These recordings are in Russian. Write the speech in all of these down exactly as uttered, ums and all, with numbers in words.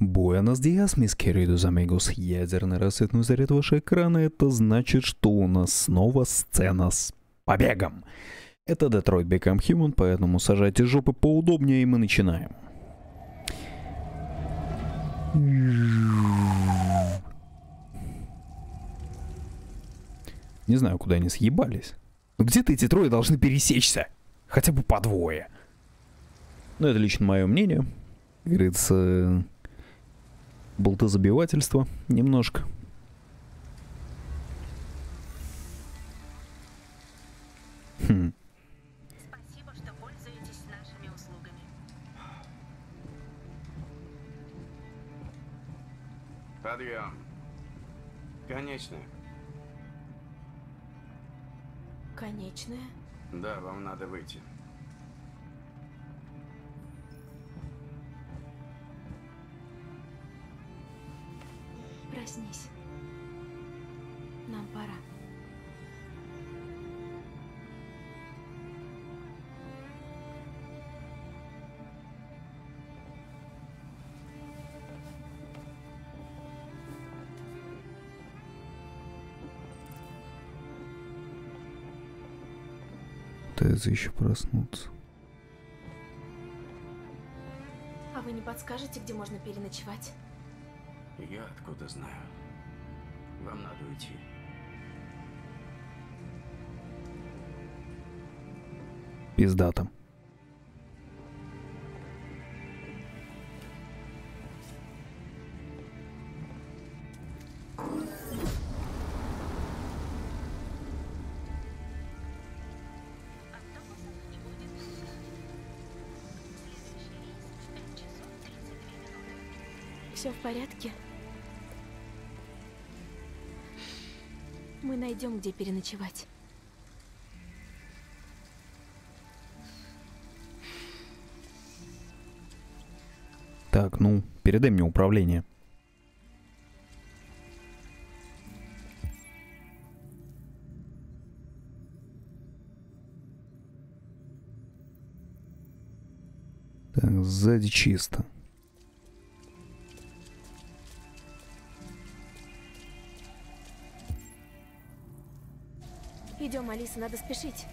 Буэнос диас, мис queridos amigos. Ядерный рассветный заряд вашего экрана. Это значит, что у нас снова сцена с побегом. Это Detroit: Become Human, поэтому сажайте жопы поудобнее, и мы начинаем. Не знаю, куда они съебались. Но где-то эти трое должны пересечься. Хотя бы по двое. Но это лично мое мнение. Как говорится, болтозабивательство немножко. Хм. Спасибо, что пользуетесь нашими услугами. Подъем. Конечная. Конечная? Да, вам надо выйти. Проснись. Нам пора. Пытается еще проснуться. А вы не подскажете, где можно переночевать? Я откуда знаю. Вам надо уйти. Пизда там. Все в порядке? Мы найдем, где переночевать. Так, ну, передай мне управление. Так, сзади чисто. Идем, Алиса, надо спешить.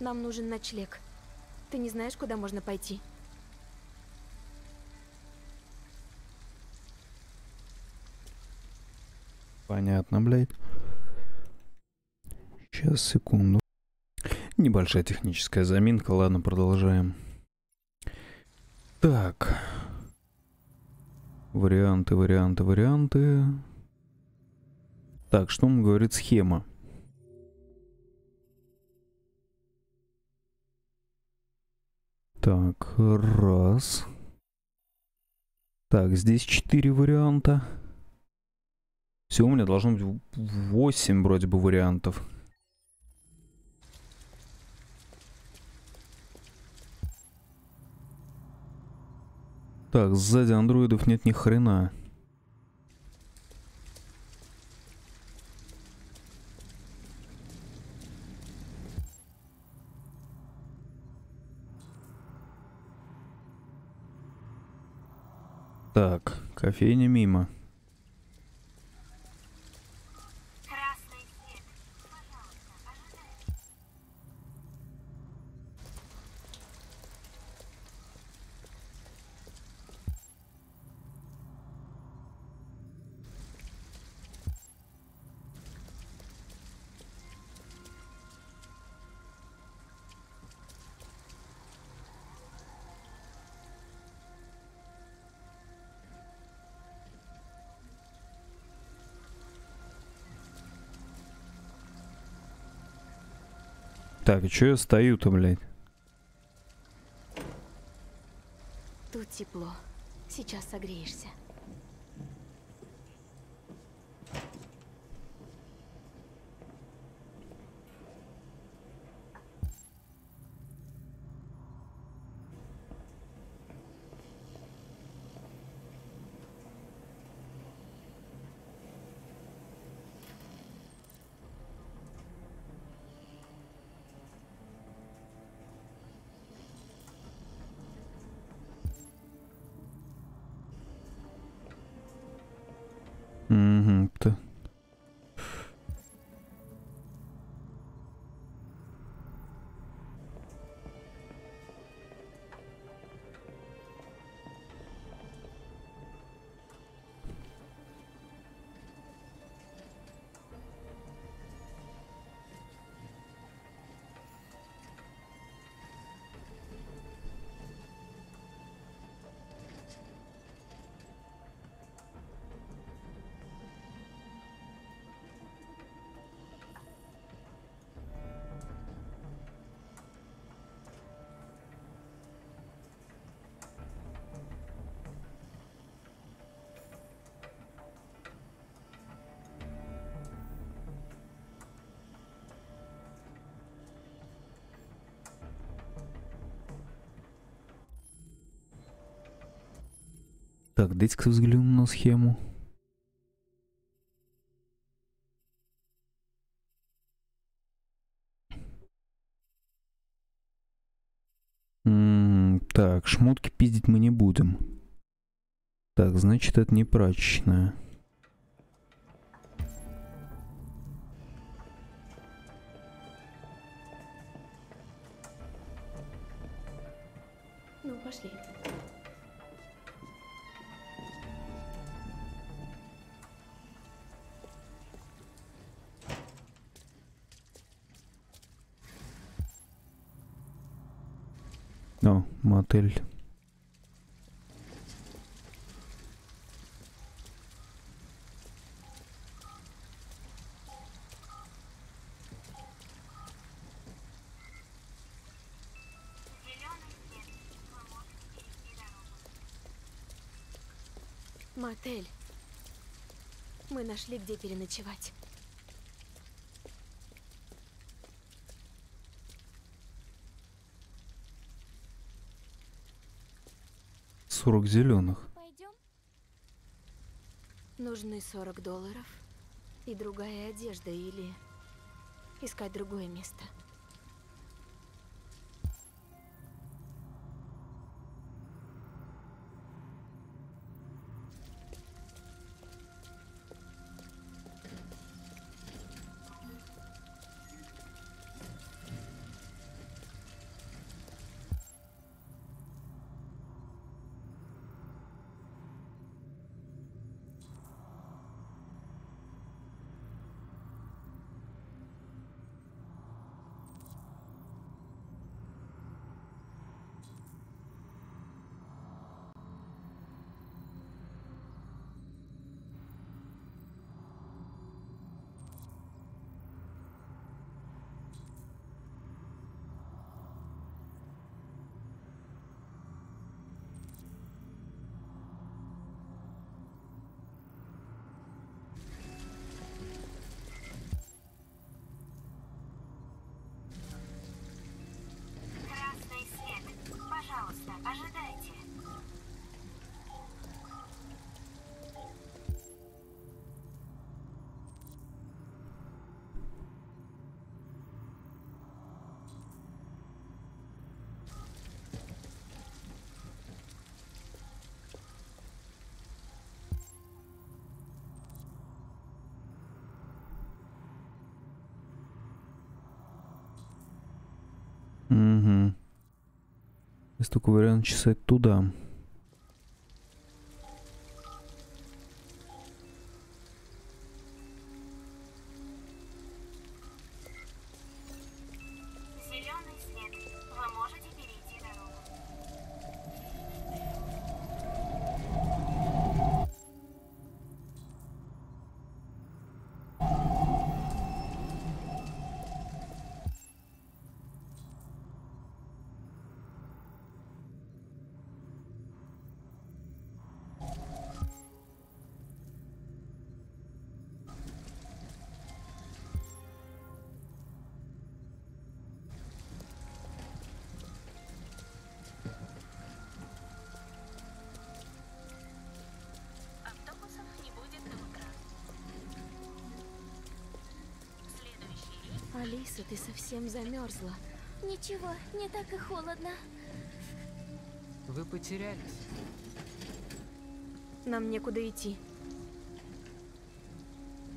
Нам нужен ночлег. Ты не знаешь, куда можно пойти? Понятно, блядь. Сейчас, секунду. Небольшая техническая заминка. Ладно, продолжаем. Так. Варианты, варианты, варианты. Так, что нам говорит схема? Так, раз. Так, здесь четыре варианта. Всего у меня должно быть восемь вроде бы вариантов. Так, сзади андроидов нет ни хрена. Так, кофейня мимо. Так, и чё я стою-то, блядь? Тут тепло. Сейчас согреешься. Mm-hmm. Так, дайте-ка взглянем на схему. М-м, так, шмотки пиздить мы не будем. Так, значит, это не прачечная. Ну, пошли. О, мотель. Мотель. Мы нашли, где переночевать. сорок зеленых. Пойдем? Нужны сорок долларов и другая одежда или искать другое место. Ожидайте. Угу. Только вариант чесать туда. Зеленый свет. Вы можете перейти дорогу. Алиса, ты совсем замерзла. Ничего, не так и холодно. Вы потерялись. Нам некуда идти.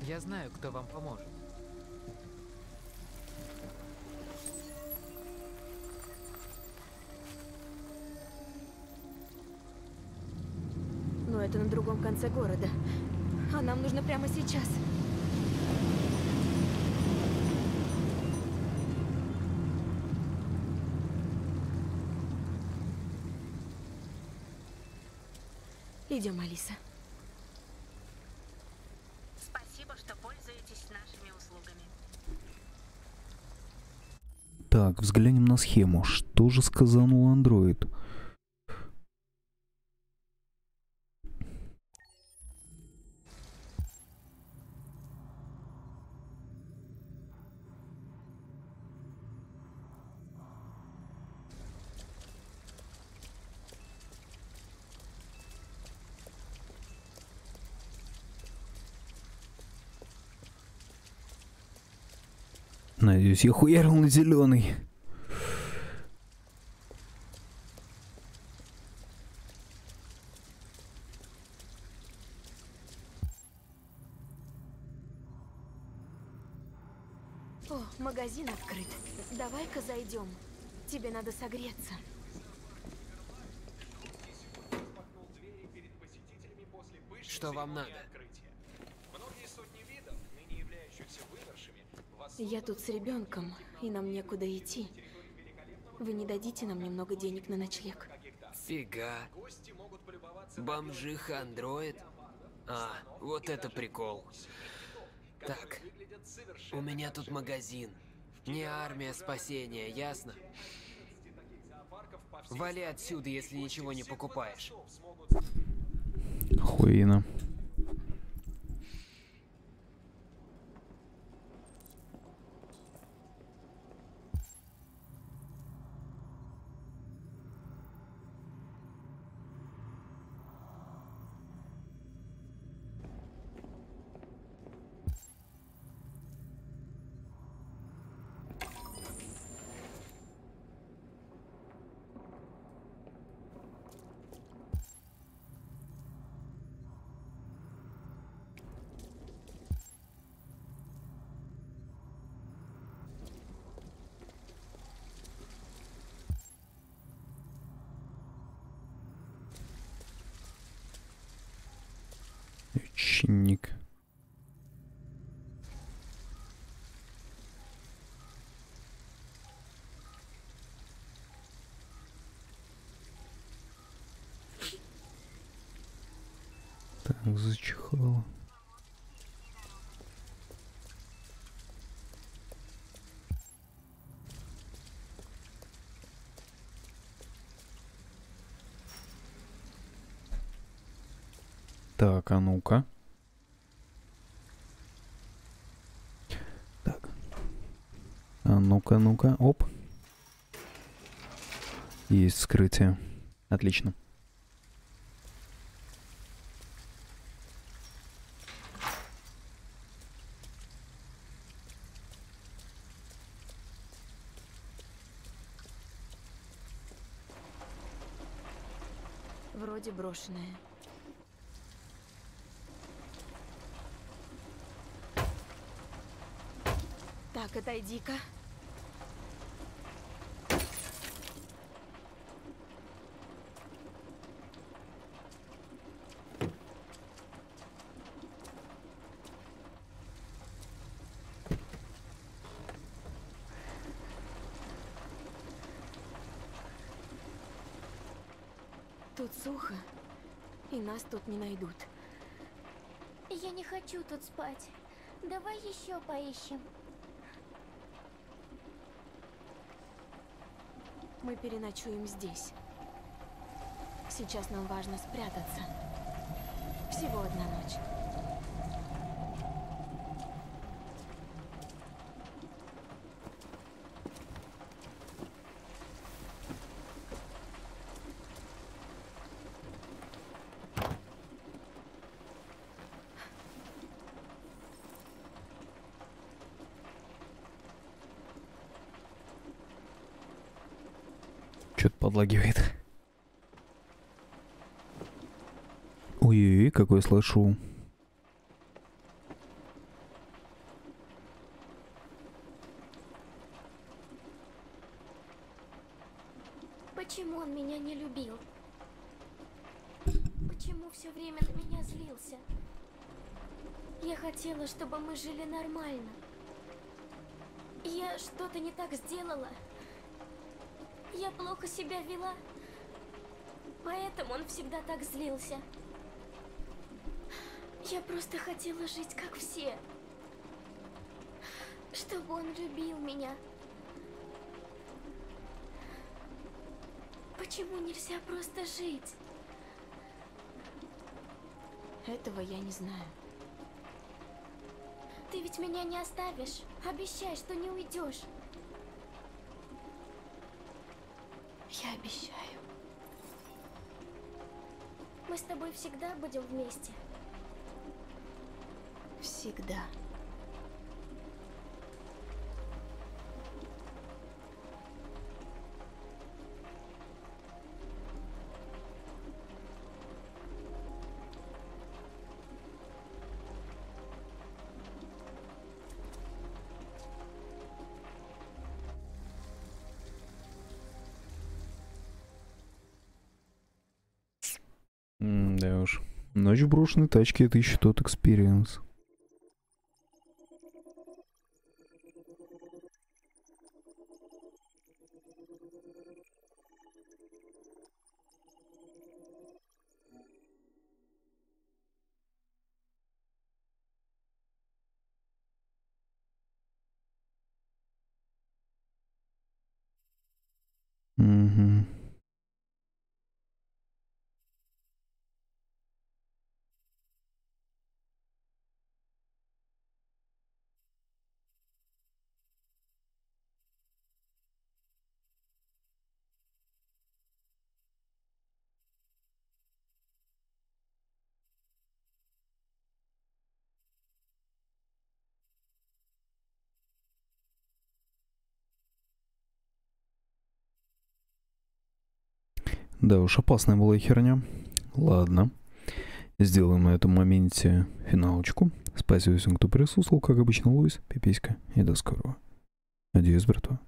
Я знаю, кто вам поможет. Но это на другом конце города. А нам нужно прямо сейчас. Идем, Алиса. Спасибо, что пользуетесь нашими услугами. Так, взглянем на схему. Что же сказанул андроид? Надеюсь, я хуярил на зеленый. О, магазин открыт. Давай-ка зайдем. Тебе надо согреться. Что вам надо? Я тут с ребенком, и нам некуда идти. Вы не дадите нам немного денег на ночлег? Фига. Бомжиха-андроид? А, вот это прикол. Так, у меня тут магазин. Не армия спасения, ясно? Вали отсюда, если ничего не покупаешь. Хуина. Ученик. Так, зачихало. Так, а ну-ка. Так. А ну-ка, ну-ка, оп. Есть скрытие. Отлично. Вроде брошенное. Так, отойди-ка. Тут сухо, и нас тут не найдут. Я не хочу тут спать. Давай еще поищем. Мы переночуем здесь. Сейчас нам важно спрятаться. Всего одна ночь. Подлагивает. Ой-ой-ой, какой слышу. Почему он меня не любил? Почему все время на меня злился? Я хотела, чтобы мы жили нормально. Я что-то не так сделала. Я плохо себя вела. Поэтому он всегда так злился. Я просто хотела жить, как все. Чтобы он любил меня. Почему нельзя просто жить? Этого я не знаю. Ты ведь меня не оставишь. Обещай, что не уйдешь. Я обещаю. Мы с тобой всегда будем вместе. Всегда. Да уж. Ночь в брошенной тачке — это еще тот экспириенс. Да уж, опасная была херня. Ладно. Сделаем на этом моменте финалочку. Спасибо всем, кто присутствовал, как обычно, Луис, пиписька, и до скорого. Надеюсь, братва.